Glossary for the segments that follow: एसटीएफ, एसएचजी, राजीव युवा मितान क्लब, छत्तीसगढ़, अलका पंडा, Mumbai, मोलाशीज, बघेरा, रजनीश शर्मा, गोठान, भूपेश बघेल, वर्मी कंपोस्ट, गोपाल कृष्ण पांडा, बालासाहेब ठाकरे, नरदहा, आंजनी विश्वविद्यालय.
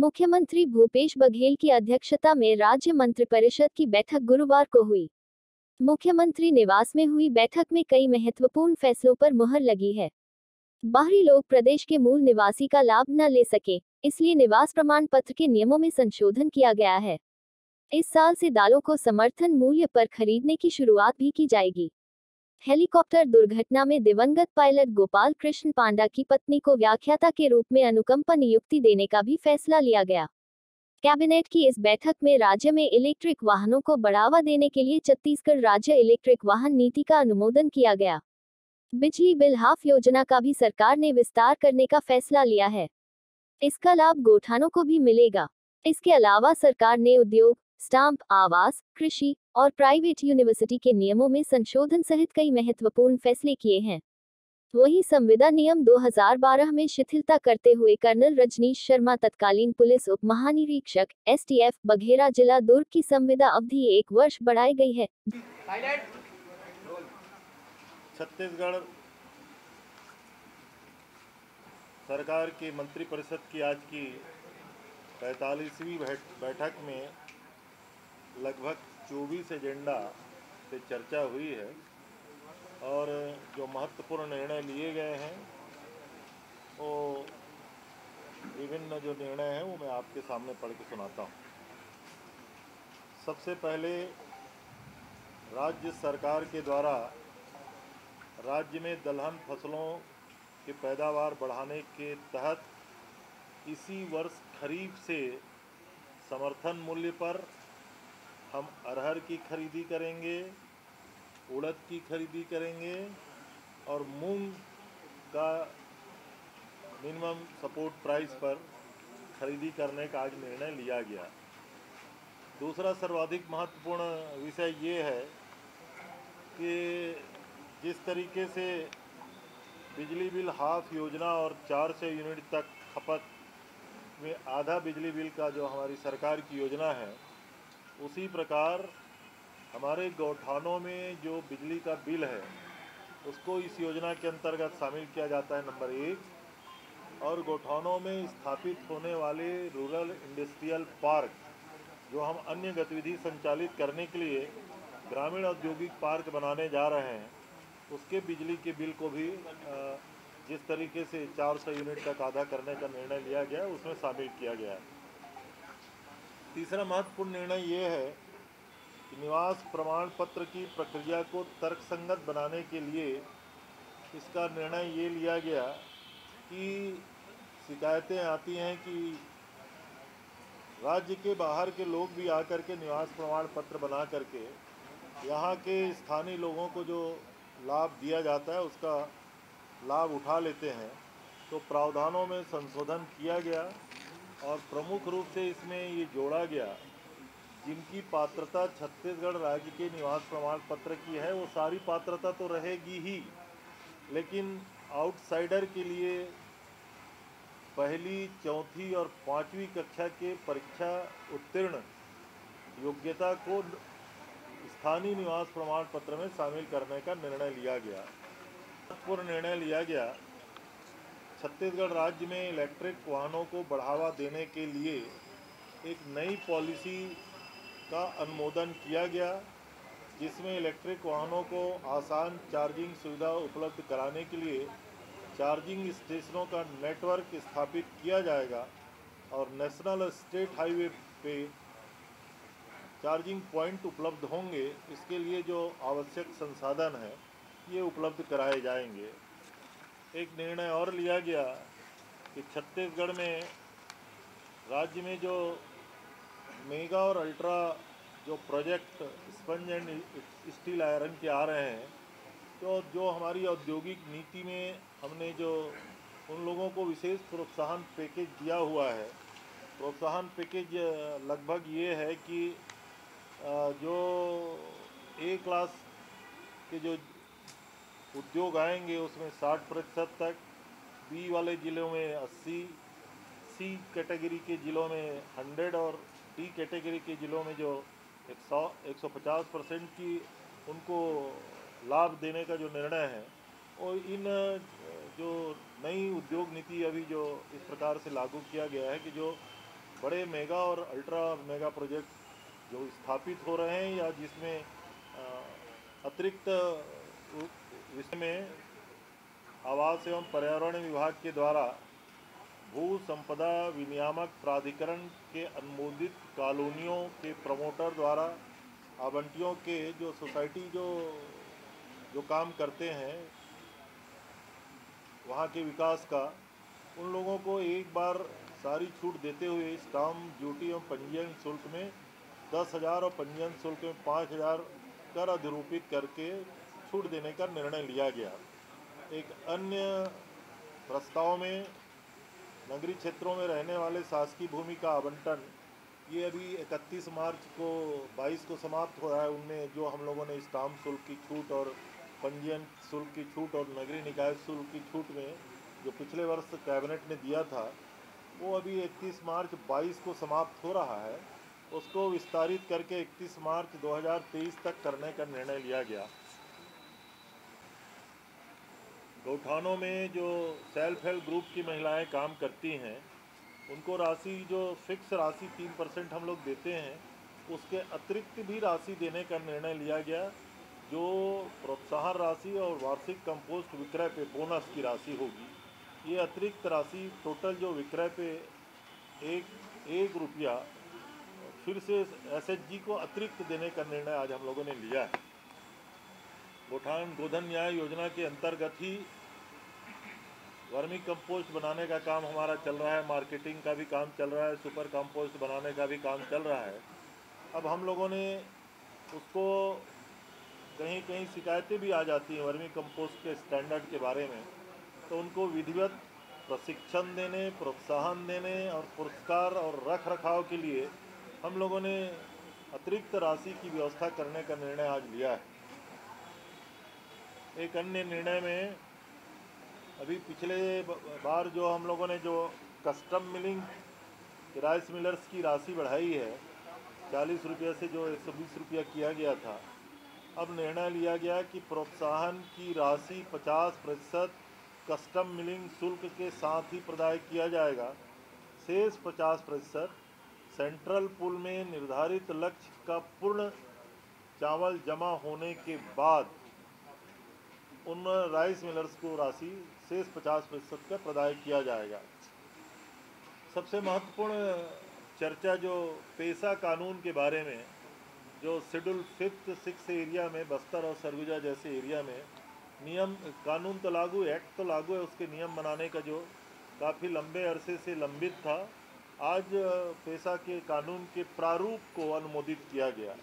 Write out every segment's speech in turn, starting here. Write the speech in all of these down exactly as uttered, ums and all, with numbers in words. मुख्यमंत्री भूपेश बघेल की अध्यक्षता में राज्य मंत्रिपरिषद की बैठक गुरुवार को हुई। मुख्यमंत्री निवास में हुई बैठक में कई महत्वपूर्ण फैसलों पर मुहर लगी है। बाहरी लोग प्रदेश के मूल निवासी का लाभ न ले सके, इसलिए निवास प्रमाण पत्र के नियमों में संशोधन किया गया है। इस साल से दालों को समर्थन मूल्य पर खरीदने की शुरुआत भी की जाएगी। हेलीकॉप्टर दुर्घटना में दिवंगत पायलट गोपाल कृष्ण पांडा की पत्नी को व्याख्याता के रूप में अनुकंपा नियुक्ति देने का भी फैसला लिया गया। कैबिनेट की इस बैठक में राज्य में इलेक्ट्रिक वाहनों को बढ़ावा देने के लिए छत्तीसगढ़ राज्य इलेक्ट्रिक वाहन नीति का अनुमोदन किया गया। बिजली बिल हाफ योजना का भी सरकार ने विस्तार करने का फैसला लिया है। इसका लाभ गोठानों को भी मिलेगा। इसके अलावा सरकार ने उद्योग, स्टाम्प, आवास, कृषि और प्राइवेट यूनिवर्सिटी के नियमों में संशोधन सहित कई महत्वपूर्ण फैसले किए हैं। वहीं संविदान नियम दो हज़ार बारह में शिथिलता करते हुए कर्नल रजनीश शर्मा तत्कालीन पुलिस उप महानिरीक्षक एस टी एफ बघेरा जिला दुर्ग की संविदा अवधि एक वर्ष बढ़ाई गई है। छत्तीसगढ़ सरकार के मंत्रिपरिषद की आज की पैंतालीसवीं बैठक में लगभग चौबीस एजेंडा से चर्चा हुई है और जो महत्वपूर्ण निर्णय लिए गए हैं वो विभिन्न जो निर्णय हैं वो मैं आपके सामने पढ़ के सुनाता हूँ। सबसे पहले राज्य सरकार के द्वारा राज्य में दलहन फसलों की पैदावार बढ़ाने के तहत इसी वर्ष खरीफ से समर्थन मूल्य पर हम अरहर की खरीदी करेंगे, उड़द की खरीदी करेंगे और मूंग का मिनिमम सपोर्ट प्राइस पर खरीदी करने का आज निर्णय लिया गया। दूसरा सर्वाधिक महत्वपूर्ण विषय ये है कि जिस तरीके से बिजली बिल हाफ योजना और चार सौ यूनिट तक खपत में आधा बिजली बिल का जो हमारी सरकार की योजना है, उसी प्रकार हमारे गौठानों में जो बिजली का बिल है उसको इस योजना के अंतर्गत शामिल किया जाता है, नंबर एक। और गौठानों में स्थापित होने वाले रूरल इंडस्ट्रियल पार्क जो हम अन्य गतिविधि संचालित करने के लिए ग्रामीण औद्योगिक पार्क बनाने जा रहे हैं, उसके बिजली के बिल को भी जिस तरीके से चार सौ यूनिट तक आधा करने का निर्णय लिया गया उसमें शामिल किया गया है। तीसरा महत्वपूर्ण निर्णय ये है कि निवास प्रमाण पत्र की प्रक्रिया को तर्कसंगत बनाने के लिए इसका निर्णय ये लिया गया कि शिकायतें आती हैं कि राज्य के बाहर के लोग भी आकर के निवास प्रमाण पत्र बना करके यहाँ के स्थानीय लोगों को जो लाभ दिया जाता है उसका लाभ उठा लेते हैं, तो प्रावधानों में संशोधन किया गया और प्रमुख रूप से इसमें ये जोड़ा गया जिनकी पात्रता छत्तीसगढ़ राज्य के निवास प्रमाण पत्र की है वो सारी पात्रता तो रहेगी ही, लेकिन आउटसाइडर के लिए पहली, चौथी और पाँचवीं कक्षा के परीक्षा उत्तीर्ण योग्यता को स्थानीय निवास प्रमाण पत्र में शामिल करने का निर्णय लिया गया। महत्वपूर्ण निर्णय लिया गया छत्तीसगढ़ राज्य में इलेक्ट्रिक वाहनों को बढ़ावा देने के लिए एक नई पॉलिसी का अनुमोदन किया गया जिसमें इलेक्ट्रिक वाहनों को आसान चार्जिंग सुविधा उपलब्ध कराने के लिए चार्जिंग स्टेशनों का नेटवर्क स्थापित किया जाएगा और नेशनल स्टेट हाईवे पे चार्जिंग पॉइंट उपलब्ध होंगे। इसके लिए जो आवश्यक संसाधन हैं ये उपलब्ध कराए जाएंगे। एक निर्णय और लिया गया कि छत्तीसगढ़ में राज्य में जो मेगा और अल्ट्रा जो project sponge and steel iron के आ रहे हैं, तो जो हमारी औद्योगिक नीति में हमने जो उन लोगों को विशेष प्रोत्साहन पैकेज दिया हुआ है, प्रोत्साहन पैकेज लगभग ये है कि जो ए क्लास के जो उद्योग आएंगे उसमें साठ प्रतिशत तक, बी वाले ज़िलों में अस्सी, सी कैटेगरी के ज़िलों में सौ और डी कैटेगरी के ज़िलों में जो एक सौ पचास परसेंट की उनको लाभ देने का जो निर्णय है और इन जो नई उद्योग नीति अभी जो इस प्रकार से लागू किया गया है कि जो बड़े मेगा और अल्ट्रा मेगा प्रोजेक्ट जो स्थापित हो रहे हैं या जिसमें अतिरिक्त इसमें आवास एवं पर्यावरण विभाग के द्वारा भू संपदा विनियामक प्राधिकरण के अनुमोदित कॉलोनियों के प्रमोटर द्वारा आवंटियों के जो सोसाइटी जो जो काम करते हैं वहाँ के विकास का, उन लोगों को एक बार सारी छूट देते हुए स्टाम्प ड्यूटी एवं पंजीयन शुल्क में दस हज़ार और पंजीयन शुल्क में पाँच हज़ार कर अधिरूपित करके छूट देने का निर्णय लिया गया। एक अन्य प्रस्ताव में नगरीय क्षेत्रों में रहने वाले शासकीय भूमि का आवंटन, ये अभी इकतीस मार्च को बाईस को समाप्त हो रहा है। उनमें जो हम लोगों ने स्टाम्प शुल्क की छूट और पंजीयन शुल्क की छूट और नगरीय निकाय शुल्क की छूट में जो पिछले वर्ष कैबिनेट ने दिया था वो अभी इकतीस मार्च बाईस को समाप्त हो रहा है, उसको विस्तारित करके इकतीस मार्च दो हज़ार तेईस तक करने का निर्णय लिया गया। गौठानों में जो सेल्फ हेल्प ग्रुप की महिलाएं काम करती हैं उनको राशि जो फिक्स राशि तीन परसेंट हम लोग देते हैं उसके अतिरिक्त भी राशि देने का निर्णय लिया गया, जो प्रोत्साहन राशि और वार्षिक कंपोस्ट विक्रय पे बोनस की राशि होगी। ये अतिरिक्त राशि टोटल जो विक्रय पे एक एक रुपया फिर से एसएचजी को अतिरिक्त देने का निर्णय आज हम लोगों ने लिया है। गोठान गोधन न्याय योजना के अंतर्गत ही वर्मी कंपोस्ट बनाने का काम हमारा चल रहा है, मार्केटिंग का भी काम चल रहा है, सुपर कंपोस्ट बनाने का भी काम चल रहा है। अब हम लोगों ने उसको कहीं कहीं शिकायतें भी आ जाती हैं वर्मी कंपोस्ट के स्टैंडर्ड के बारे में, तो उनको विधिवत प्रशिक्षण देने, प्रोत्साहन देने और पुरस्कार और रख रखाव के लिए हम लोगों ने अतिरिक्त राशि की व्यवस्था करने का निर्णय आज लिया है। एक अन्य निर्णय में अभी पिछले बार जो हम लोगों ने जो कस्टम मिलिंग राइस मिलर्स की राशि बढ़ाई है चालीस रुपये से जो एक सौ बीस रुपया किया गया था, अब निर्णय लिया गया कि प्रोत्साहन की राशि पचास प्रतिशत कस्टम मिलिंग शुल्क के साथ ही प्रदाय किया जाएगा। शेष पचास प्रतिशत सेंट्रल पूल में निर्धारित लक्ष्य का पूर्ण चावल जमा होने के बाद उन राइस मिलर्स को राशि शेष पचास प्रतिशत का प्रदाय किया जाएगा। सबसे महत्वपूर्ण चर्चा जो पेशा कानून के बारे में, जो शेड्यूल फिफ्थ सिक्स एरिया में बस्तर और सरगुजा जैसे एरिया में नियम कानून तो लागू, एक्ट तो लागू है, उसके नियम बनाने का जो काफ़ी लंबे अरसे से लंबित था, आज पेशा के कानून के प्रारूप को अनुमोदित किया गया।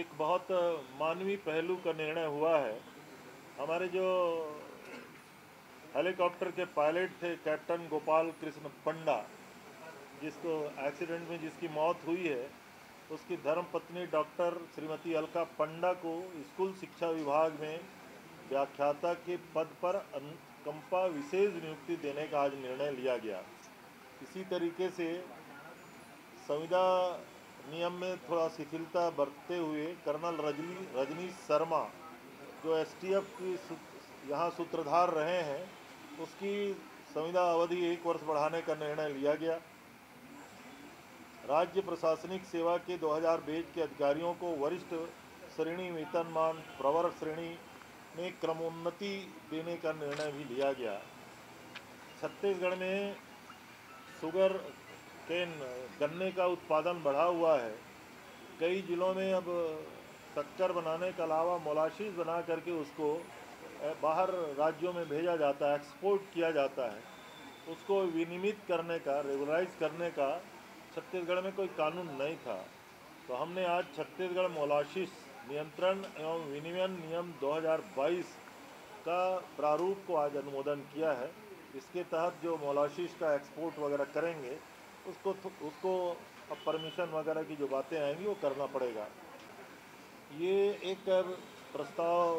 एक बहुत मानवीय पहलू का निर्णय हुआ है। हमारे जो हेलीकॉप्टर के पायलट थे कैप्टन गोपाल कृष्ण पांडा, जिसको एक्सीडेंट में जिसकी मौत हुई है, उसकी धर्मपत्नी डॉक्टर श्रीमती अलका पंडा को स्कूल शिक्षा विभाग में व्याख्याता के पद पर अनुकंपा विशेष नियुक्ति देने का आज निर्णय लिया गया। इसी तरीके से संविदा नियम में थोड़ा शिथिलता बरतते हुए कर्नल रजनी रजनीश शर्मा जो एसटीएफ की यहाँ सूत्रधार रहे हैं, उसकी संविदा अवधि एक वर्ष बढ़ाने का निर्णय लिया गया। राज्य प्रशासनिक सेवा के दो हज़ार बीस के अधिकारियों को वरिष्ठ श्रेणी वेतनमान प्रवर श्रेणी में क्रमोन्नति देने का निर्णय भी लिया गया। छत्तीसगढ़ में शुगर केन गन्ने का उत्पादन बढ़ा हुआ है। कई जिलों में अब शक्कर बनाने के अलावा मोलाशीज बना करके उसको बाहर राज्यों में भेजा जाता है, एक्सपोर्ट किया जाता है। उसको विनियमित करने का, रेगुलराइज करने का छत्तीसगढ़ में कोई कानून नहीं था, तो हमने आज छत्तीसगढ़ मोलाशीज नियंत्रण एवं विनियमन नियम दो हज़ार बाईस का प्रारूप को आज अनुमोदन किया है। इसके तहत जो मोलाशीज का एक्सपोर्ट वगैरह करेंगे उसको उसको अब परमिशन वगैरह की जो बातें आएंगी वो करना पड़ेगा। ये एक प्रस्ताव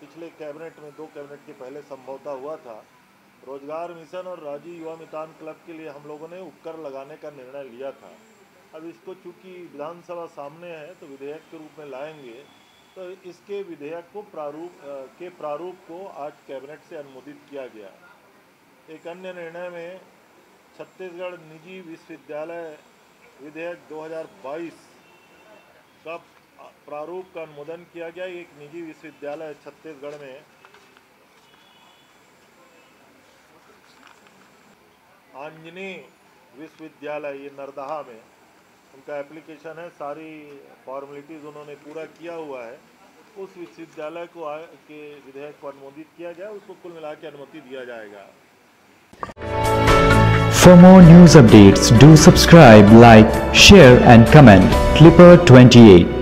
पिछले कैबिनेट में, दो कैबिनेट के पहले संभवतः हुआ था। रोजगार मिशन और राजीव युवा मितान क्लब के लिए हम लोगों ने उपकर लगाने का निर्णय लिया था। अब इसको चूँकि विधानसभा सामने है तो विधेयक के रूप में लाएंगे, तो इसके विधेयक को प्रारूप के प्रारूप को आज कैबिनेट से अनुमोदित किया गया। एक अन्य निर्णय में छत्तीसगढ़ निजी विश्वविद्यालय विधेयक दो हज़ार बाईस का प्रारूप का अनुमोदन किया गया। एक निजी विश्वविद्यालय छत्तीसगढ़ में आंजनी विश्वविद्यालय, ये नरदहा में उनका एप्लीकेशन है, सारी फॉर्मेलिटीज़ उन्होंने पूरा किया हुआ है। उस विश्वविद्यालय को आ, के विधेयक को अनुमोदित किया गया, उसको कुल मिला के अनुमति दिया जाएगा। For more news updates, do subscribe, like, share and comment. Clipper twenty-eight